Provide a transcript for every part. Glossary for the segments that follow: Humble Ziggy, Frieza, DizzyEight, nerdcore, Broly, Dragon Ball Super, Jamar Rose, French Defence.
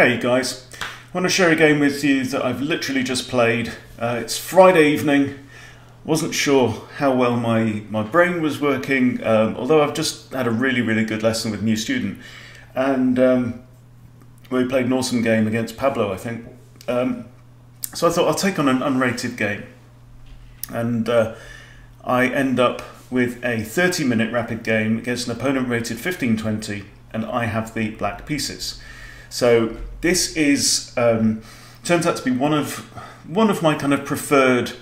Hey guys, I want to share a game with you that I've literally just played. It's Friday evening. Wasn't sure how well my brain was working, although I've just had a really good lesson with a new student. And we played an awesome game against Pablo, I think. So I thought I'll take on an unrated game. And I end up with a 30-minute rapid game against an opponent rated 1520, and I have the black pieces. So this is turns out to be one of my kind of preferred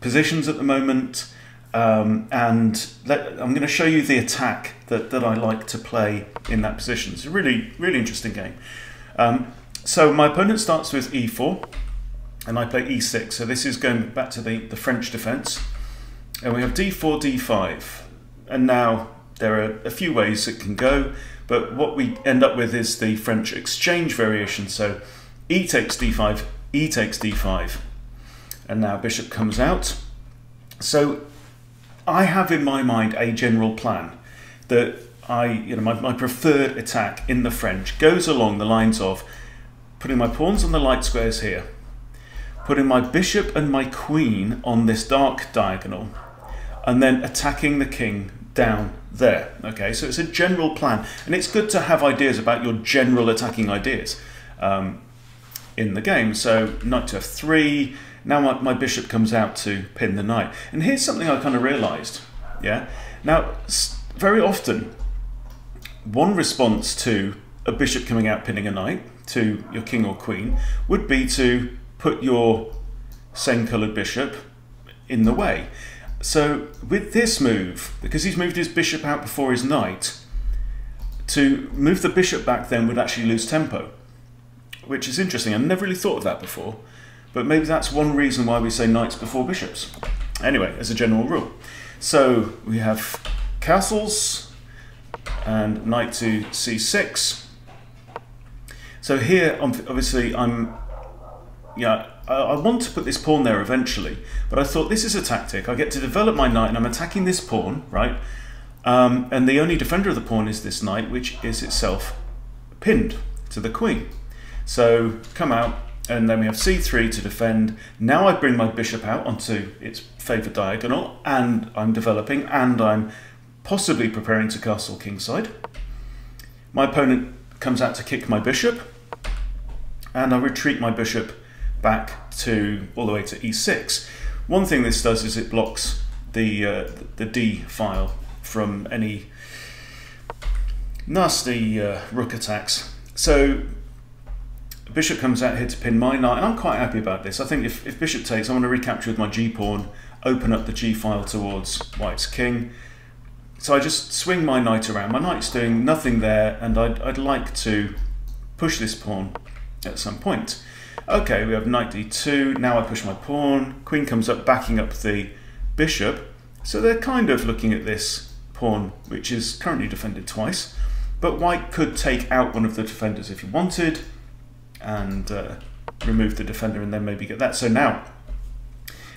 positions at the moment, and I'm going to show you the attack that I like to play in that position. It's a really interesting game. So my opponent starts with e4, and I play e6. So this is going back to the French defence. And we have d4, d5. And now there are a few ways it can go, but what we end up with is the French exchange variation. So e takes d5, e takes d5. And now bishop comes out. So I have in my mind a general plan that my preferred attack in the French goes along the lines of putting my pawns on the light squares here, putting my bishop and my queen on this dark diagonal, and then attacking the king down there. Okay, so it's a general plan, and it's good to have ideas about your general attacking ideas in the game. So knight to f3, now my bishop comes out to pin the knight. And here's something I kind of realized, yeah? Now, very often, one response to a bishop coming out pinning a knight to your king or queen would be to put your same coloured bishop in the way. So with this move, because he's moved his bishop out before his knight, to move the bishop back then would actually lose tempo, which is interesting. I've never really thought of that before, but maybe that's one reason why we say knights before bishops. Anyway, as a general rule. So we have castles and knight to c6. So here, obviously, I want to put this pawn there eventually, but I thought this is a tactic. I get to develop my knight and I'm attacking this pawn, right? And the only defender of the pawn is this knight, which is itself pinned to the queen. So come out, and then we have c3 to defend. Now I bring my bishop out onto its favoured diagonal, and I'm developing, and I'm possibly preparing to castle kingside. My opponent comes out to kick my bishop, and I retreat my bishop back to all the way to e6. One thing this does is it blocks the d file from any nasty rook attacks. So bishop comes out here to pin my knight, and I'm quite happy about this. I think if bishop takes, I want to recapture with my g pawn, open up the g file towards white's king. So I just swing my knight around. My knight's doing nothing there, and I'd like to push this pawn at some point. Okay, we have knight d2, now I push my pawn, queen comes up backing up the bishop, so they're kind of looking at this pawn, which is currently defended twice, but white could take out one of the defenders if he wanted, and remove the defender and then maybe get that. So now,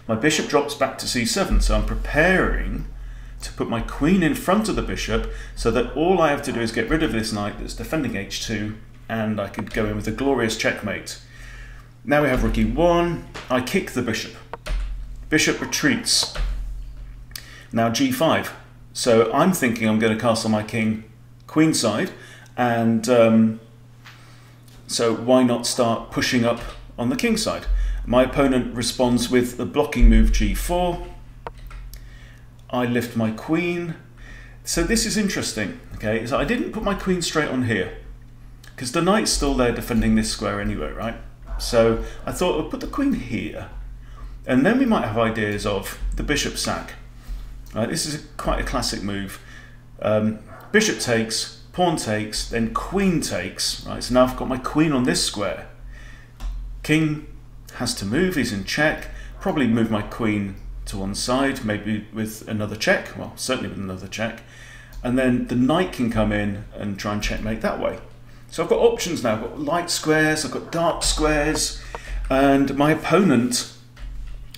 my bishop drops back to c7, so I'm preparing to put my queen in front of the bishop, so that all I have to do is get rid of this knight that's defending h2, and I could go in with a glorious checkmate. Now we have rook e1, I kick the bishop. Bishop retreats. Now g5. So I'm thinking I'm going to castle my king queenside, and so why not start pushing up on the king side? My opponent responds with the blocking move g4. I lift my queen. So this is interesting, okay? So I didn't put my queen straight on here, because the knight's still there defending this square anyway, right? So I thought I'll put the queen here, and then we might have ideas of the bishop sack. Right, this is quite a classic move. Bishop takes, pawn takes, then queen takes. Right, so now I've got my queen on this square. King has to move, he's in check. Probably move my queen to one side, maybe with another check. Well, certainly with another check. And then the knight can come in and try and checkmate that way. So I've got options now. I've got light squares, I've got dark squares, and my opponent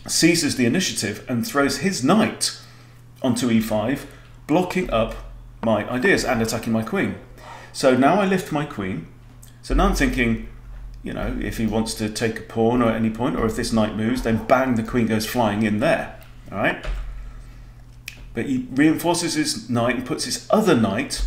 seizes the initiative and throws his knight onto e5, blocking up my ideas and attacking my queen. So now I lift my queen. So now I'm thinking, you know, if he wants to take a pawn or at any point, or if this knight moves, then bang, the queen goes flying in there, all right? But he reinforces his knight and puts his other knight,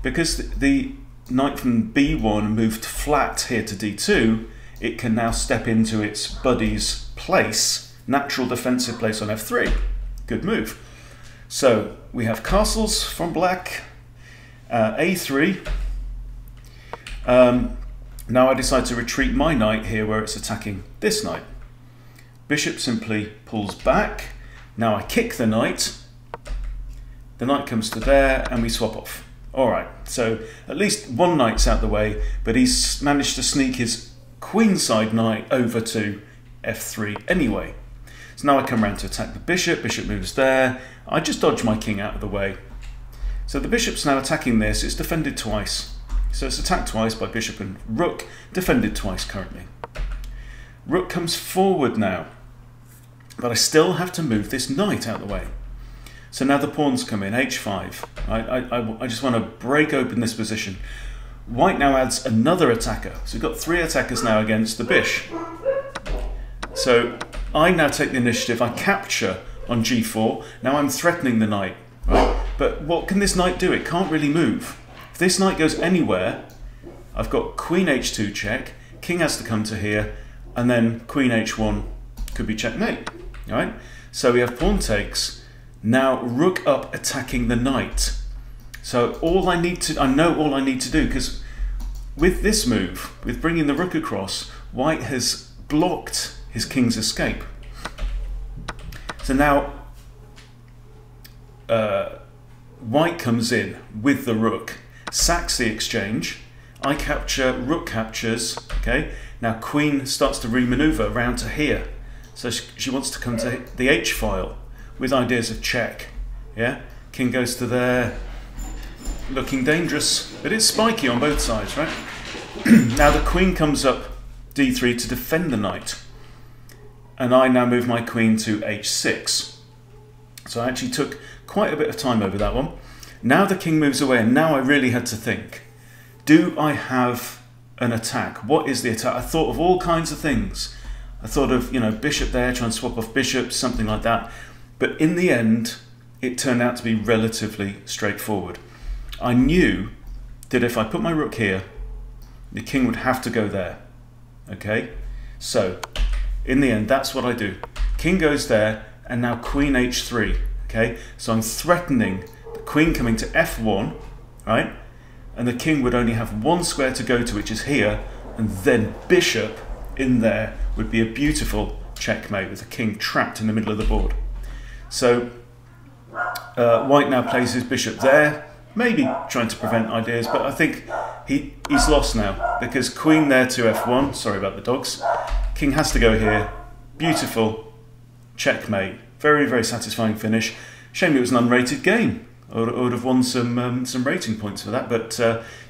because the knight from B1 moved flat here to D2, it can now step into its buddy's place, natural defensive place on F3. Good move. So we have castles from black, A3. Now I decide to retreat my knight here where it's attacking this knight. Bishop simply pulls back. Now I kick the knight. The knight comes to there and we swap off. All right, so at least one knight's out the way, but he's managed to sneak his queenside knight over to F3 anyway. So now I come round to attack the bishop. Bishop moves there. I just dodge my king out of the way. So the bishop's now attacking this. It's defended twice. So it's attacked twice by bishop and rook, defended twice currently. Rook comes forward now, but I still have to move this knight out of the way. So now the pawns come in, h5. I just want to break open this position. White now adds another attacker. So we've got three attackers now against the bish. So I now take the initiative. I capture on g4. Now I'm threatening the knight. Right? But what can this knight do? It can't really move. If this knight goes anywhere, I've got queen h2 check, king has to come to here, and then queen h1 could be checkmate. All right? So we have pawn takes. Now rook up attacking the knight. So all I need to, I know all I need to do, because with this move, with bringing the rook across, white has blocked his king's escape. So now white comes in with the rook. Sacks the exchange. I capture, rook captures. Okay, now queen starts to remaneuver round to here. So she wants to come to the H file with ideas of check. Yeah, king goes to there, looking dangerous, but it's spiky on both sides, right? Now the queen comes up D3 to defend the knight, and I now move my queen to H6. So I actually took quite a bit of time over that one. Now the king moves away, and now I really had to think. Do I have an attack? What is the attack? I thought of all kinds of things. I thought of, you know, bishop there, trying to swap off bishops, something like that. But in the end, it turned out to be relatively straightforward. I knew that if I put my rook here, the king would have to go there. Okay? So, in the end, that's what I do. King goes there, and now queen h3. Okay? So I'm threatening queen coming to f1, right? And the king would only have one square to go to, which is here, and then bishop in there would be a beautiful checkmate with the king trapped in the middle of the board. So white now plays his bishop there, maybe trying to prevent ideas, but I think he's lost now, because queen there to f1, sorry about the dogs, king has to go here, beautiful checkmate, very, very satisfying finish. Shame it was an unrated game. I would have won some rating points for that, but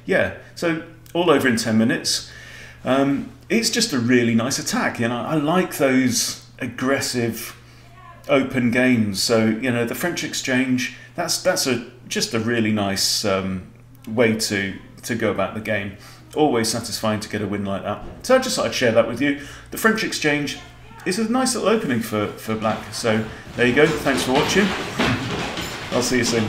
yeah, so all over in 10 minutes. It's just a really nice attack, you know. I like those aggressive, open games. So, you know, the French Exchange, that's just a really nice way to go about the game. Always satisfying to get a win like that. So I just thought I'd share that with you. The French Exchange is a nice little opening for black. So there you go. Thanks for watching. I'll see you soon.